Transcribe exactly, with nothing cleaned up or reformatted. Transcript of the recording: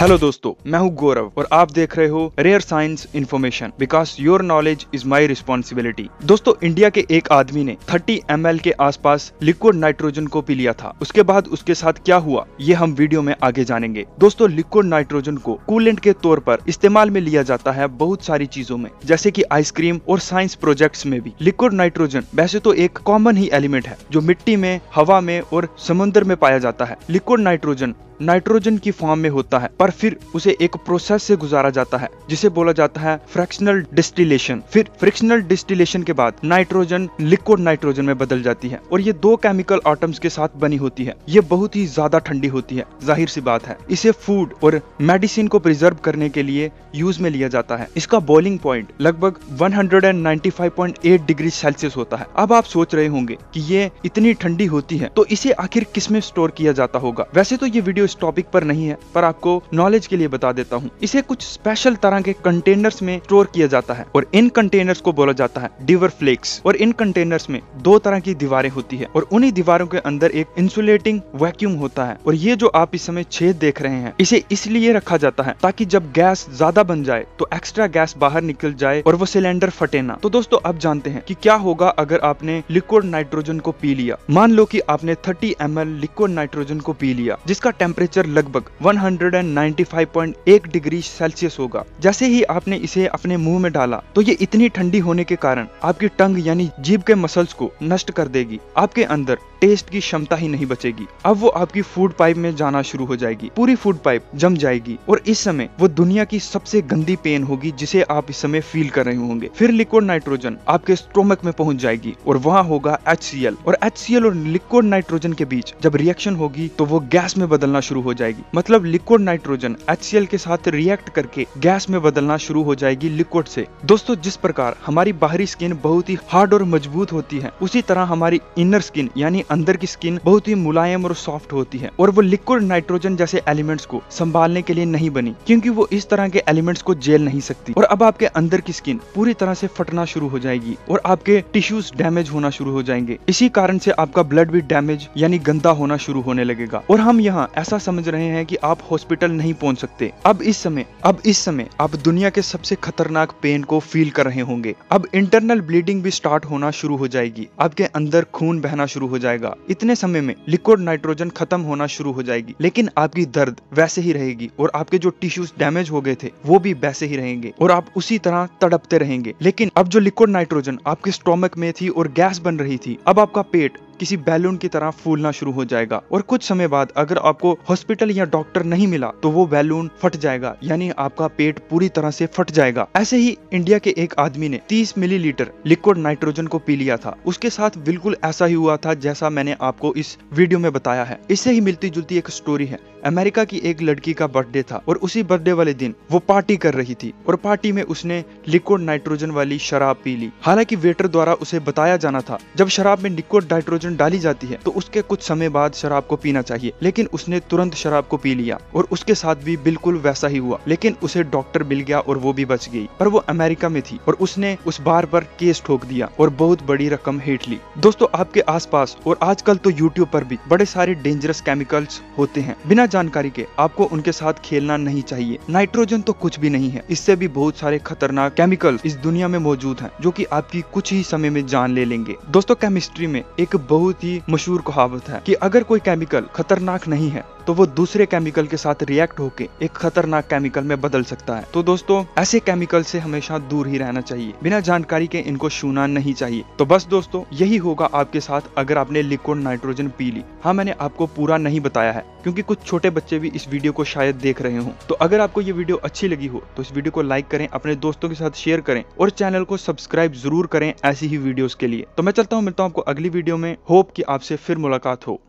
Hello दोस्तों, मैं हूं गौरव और आप देख रहे हो rare science information, because your knowledge is my responsibility. दोस्तों, इंडिया के एक आदमी ने तीस एम एल के आसपास लिक्विड नाइट्रोजन को पी लिया था। उसके बाद उसके साथ क्या हुआ ये हम वीडियो में आगे जानेंगे। दोस्तों, लिक्विड नाइट्रोजन को कूलेंट के तौर पर इस्तेमाल में लिया जाता है बहुत सारी चीजों में, जैसे की आइसक्रीम और साइंस प्रोजेक्ट में भी। लिक्विड नाइट्रोजन वैसे तो एक कॉमन ही एलिमेंट है जो मिट्टी में, हवा में और समुद्र में पाया जाता है। लिक्विड नाइट्रोजन नाइट्रोजन की फॉर्म में होता है, पर फिर उसे एक प्रोसेस से गुजारा जाता है जिसे बोला जाता है फ्रैक्शनल डिस्टिलेशन। फिर फ्रैक्शनल डिस्टिलेशन के बाद नाइट्रोजन लिक्विड नाइट्रोजन में बदल जाती है और ये दो केमिकल आटम्स के साथ बनी होती है। ये बहुत ही ज्यादा ठंडी होती है, जाहिर सी बात है। इसे फूड और मेडिसिन को प्रिजर्व करने के लिए यूज में लिया जाता है। इसका बॉइलिंग पॉइंट लगभग एक सौ पचानवे पॉइंट आठ डिग्री सेल्सियस होता है। अब आप सोच रहे होंगे कि ये इतनी ठंडी होती है तो इसे आखिर किस में स्टोर किया जाता होगा। वैसे तो ये वीडियो इस टॉपिक पर नहीं है, पर आपको नॉलेज के लिए बता देता हूँ। इसे कुछ स्पेशल तरह के कंटेनर्स में स्टोर किया जाता है और इन कंटेनर्स को बोला जाता है डीवर फ्लेक्स। और इन कंटेनर्स में दो तरह की दीवारें होती है और उन्हीं दीवारों के अंदर एक इंसुलेटिंग वैक्यूम होता है। और ये जो आप इस समय छेद देख रहे हैं, इसे इसलिए रखा जाता है ताकि जब गैस ज्यादा बन जाए तो एक्स्ट्रा गैस बाहर निकल जाए और वो सिलेंडर फटे ना। तो दोस्तों, अब जानते हैं कि क्या होगा अगर आपने लिक्विड नाइट्रोजन को पी लिया। मान लो कि आपने तीस एम एल लिक्विड नाइट्रोजन को पी लिया, जिसका टेम्परेचर लगभग एक सौ पचानवे पॉइंट एक डिग्री सेल्सियस होगा। जैसे ही आपने इसे अपने मुंह में डाला तो ये इतनी ठंडी होने के कारण आपकी टंग यानी जीभ के मसल्स को नष्ट कर देगी। आपके अंदर टेस्ट की क्षमता ही नहीं बचेगी। अब वो आपकी फूड पाइप में जाना शुरू हो जाएगी, पूरी फूड पाइप जम जाएगी और इस समय वो दुनिया की सबसे गंदी पेन होगी जिसे आप इस समय फील कर रहे होंगे। फिर लिक्विड नाइट्रोजन आपके स्टोमक में पहुंच जाएगी और वहाँ होगा एच सी एल। और एच सी एल और लिक्विड नाइट्रोजन के बीच जब रिएक्शन होगी तो वो गैस में बदलना शुरू हो जाएगी। मतलब liquid nitrogen H C L के साथ रिएक्ट करके गैस में बदलना शुरू हो जाएगी लिक्विड से। दोस्तों, जिस प्रकार हमारी बाहरी स्किन बहुत ही हार्ड और मजबूत होती है, उसी तरह हमारी इनर स्किन यानी अंदर की स्किन बहुत ही मुलायम और सॉफ्ट होती है। और वो लिक्विड नाइट्रोजन जैसे एलिमेंट्स को संभालने के लिए नहीं बनी, क्योंकि वो इस तरह के एलिमेंट्स को झेल नहीं सकती। और अब आपके अंदर की स्किन पूरी तरह से फटना शुरू हो जाएगी और आपके टिश्यूज डैमेज होना शुरू हो जाएंगे। इसी कारण से आपका ब्लड भी डैमेज यानी गंदा होना शुरू होने लगेगा। और हम यहाँ ऐसा समझ रहे हैं कि आप हॉस्पिटल नहीं पहुँच सकते। अब इस समय अब इस समय आप दुनिया के सबसे खतरनाक पेन को फील कर रहे होंगे। अब इंटरनल ब्लीडिंग भी स्टार्ट होना शुरू हो जाएगी, आपके अंदर खून बहना शुरू हो जाएगा। इतने समय में लिक्विड नाइट्रोजन खत्म होना शुरू हो जाएगी, लेकिन आपकी दर्द वैसे ही रहेगी और आपके जो टिश्यूज डैमेज हो गए थे वो भी वैसे ही रहेंगे और आप उसी तरह तड़पते रहेंगे। लेकिन अब जो लिक्विड नाइट्रोजन आपके स्टोमक में थी और गैस बन रही थी, अब आपका पेट किसी बैलून की तरह फूलना शुरू हो जाएगा। और कुछ समय बाद अगर आपको हॉस्पिटल या डॉक्टर नहीं मिला तो वो बैलून फट जाएगा, यानी आपका पेट पूरी तरह से फट जाएगा। ऐसे ही इंडिया के एक आदमी ने तीस मिलीलीटर लिक्विड नाइट्रोजन को पी लिया था। उसके साथ बिल्कुल ऐसा ही हुआ था जैसा मैंने आपको इस वीडियो में बताया है। इससे ही मिलती जुलती एक स्टोरी है। अमेरिका की एक लड़की का बर्थडे था और उसी बर्थडे वाले दिन वो पार्टी कर रही थी और पार्टी में उसने लिक्विड नाइट्रोजन वाली शराब पी ली। हालांकि वेटर द्वारा उसे बताया जाना था जब शराब में लिक्विड नाइट्रोजन डाली जाती है तो उसके कुछ समय बाद शराब को पीना चाहिए, लेकिन उसने तुरंत शराब को पी लिया और उसके साथ भी बिल्कुल वैसा ही हुआ। लेकिन उसे डॉक्टर मिल गया और वो भी बच गई, पर वो अमेरिका में थी और उसने उस बार पर केस ठोक दिया और बहुत बड़ी रकम हेठ ली। दोस्तों, आपके आसपास और आजकल तो यूट्यूब पर भी बड़े सारे डेंजरस केमिकल्स होते हैं। बिना जानकारी के आपको उनके साथ खेलना नहीं चाहिए। नाइट्रोजन तो कुछ भी नहीं है, इससे भी बहुत सारे खतरनाक केमिकल इस दुनिया में मौजूद है जो की आपकी कुछ ही समय में जान ले लेंगे। दोस्तों, केमिस्ट्री में एक बहुत ही मशहूर कहावत है कि अगर कोई केमिकल खतरनाक नहीं है तो वो दूसरे केमिकल के साथ रिएक्ट होके एक खतरनाक केमिकल में बदल सकता है। तो दोस्तों, ऐसे केमिकल से हमेशा दूर ही रहना चाहिए, बिना जानकारी के इनको छूना नहीं चाहिए। तो बस दोस्तों, यही होगा आपके साथ अगर आपने लिक्विड नाइट्रोजन पी ली। हाँ, मैंने आपको पूरा नहीं बताया है क्योंकि कुछ छोटे बच्चे भी इस वीडियो को शायद देख रहे हों। तो अगर आपको ये वीडियो अच्छी लगी हो तो इस वीडियो को लाइक करें, अपने दोस्तों के साथ शेयर करें और चैनल को सब्सक्राइब जरूर करें ऐसी ही वीडियोस के लिए। तो मैं चलता हूँ, मिलता हूँ आपको अगली वीडियो में। होप कि आपसे फिर मुलाकात हो।